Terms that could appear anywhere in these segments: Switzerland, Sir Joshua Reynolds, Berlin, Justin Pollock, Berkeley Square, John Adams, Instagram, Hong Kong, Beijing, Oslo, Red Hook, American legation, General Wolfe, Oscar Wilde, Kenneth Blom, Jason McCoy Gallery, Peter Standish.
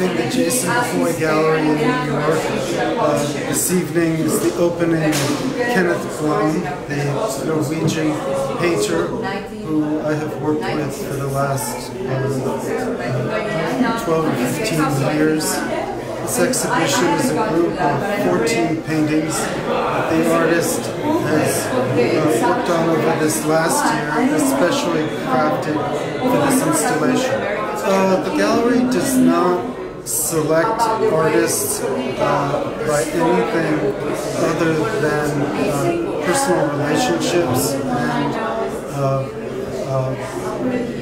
visiting the Jason McCoy Gallery in New York. This evening is the opening of Kenneth Blom, the Norwegian painter who I have worked with for the last 12 or 15 years. This exhibition is a group of 14 paintings that the artist has worked on over this last year, especially crafted for this installation. The gallery does not select artists by anything other than personal relationships, and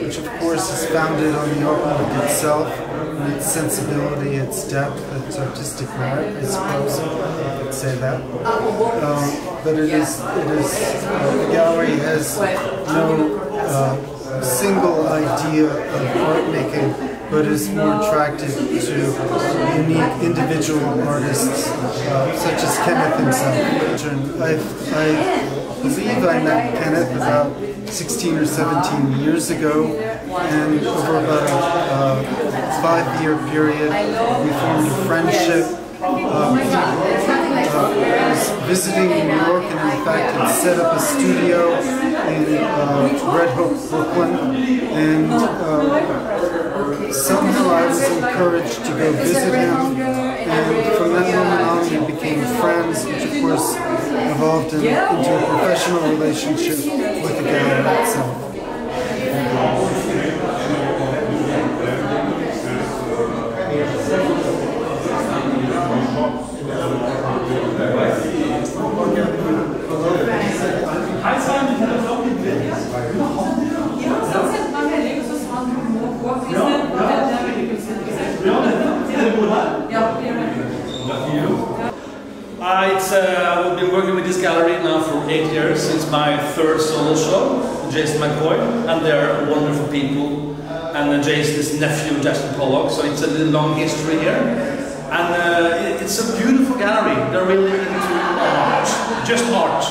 which of course is founded on the artwork itself, and its sensibility, its depth, its artistic merit, I suppose I could say that. But the gallery has no single idea of art making, but is more attractive to unique individual artists such as Kenneth himself. I believe I met Kenneth about 16 or 17 years ago, and over about a 5-year period we formed a friendship. I was visiting New York, and in fact had set up a studio in Red Hook, Brooklyn, and somehow I was encouraged to go visit him, and from that moment on we became friends, which of course evolved into a professional relationship with the gallery itself. I've been working with this gallery now for 8 years, since my 3rd solo show, Jason McCoy, and they're wonderful people, and Jason's nephew, Justin Pollock, so it's a little long history here, and it's a beautiful gallery. They're really into art, just art,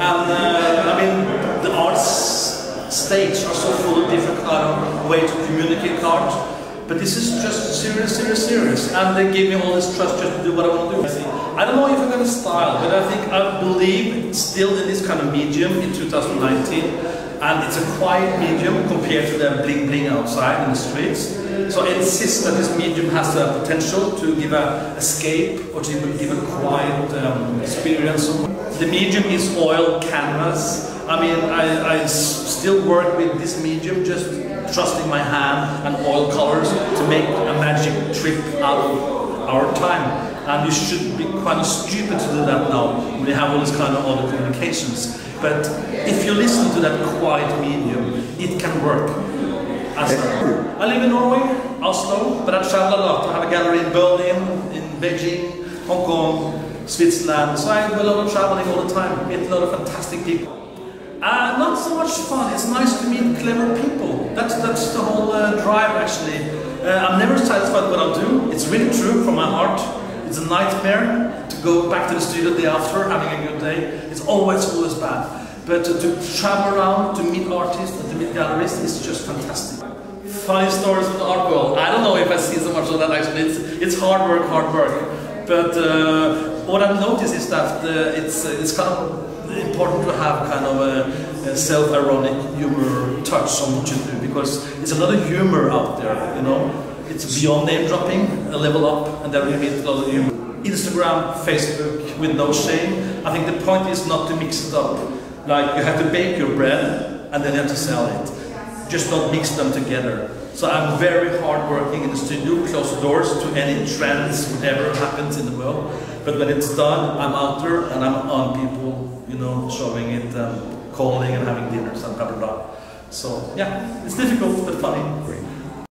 and I mean, the arts stage are so full of different kind of way to communicate art. But this is just serious, serious, serious, and they gave me all this trust just to do what I want to do. I don't know if I'm going to style, but I think I believe still in this kind of medium in 2019, and it's a quiet medium compared to the bling bling outside in the streets. So I insist that this medium has the potential to give an escape or to give a quiet experience. The medium is oil canvas. I mean, I still work with this medium, just trusting my hand and oil colors to make a magic trip out of our time. And you should be kind of stupid to do that now when we have all this kind of other communications. But if you listen to that quiet medium, it can work. I live in Norway, Oslo, but I travel a lot. I have a gallery in Berlin, in Beijing, Hong Kong, Switzerland. So I do a lot of traveling all the time, meet a lot of fantastic people. Not so much fun. It's nice to meet clever people. That's the whole drive, actually. I'm never satisfied with what I do. It's really true from my heart. It's a nightmare to go back to the studio the day after, having a good day. It's always bad. But to travel around, to meet artists, and to meet galleries, is just fantastic. Funny stories in the art world. I don't know if I see so much of that, actually. It's hard work, hard work. But what I've noticed is that it's kind of important to have kind of a self-ironic humor touch on what you do, because it's another humor out there, you know. It's beyond name dropping, a level up, and then we meet a lot of humor. Instagram, Facebook, with no shame. I think the point is not to mix it up. Like, you have to bake your bread and then you have to sell it. Just not mix them together. So I'm very hard working in the studio, close the doors to any trends, whatever happens in the world. But when it's done, I'm out there and I'm on people, you know, showing it, calling and having dinners and blah blah blah. So yeah, it's difficult but funny. Great.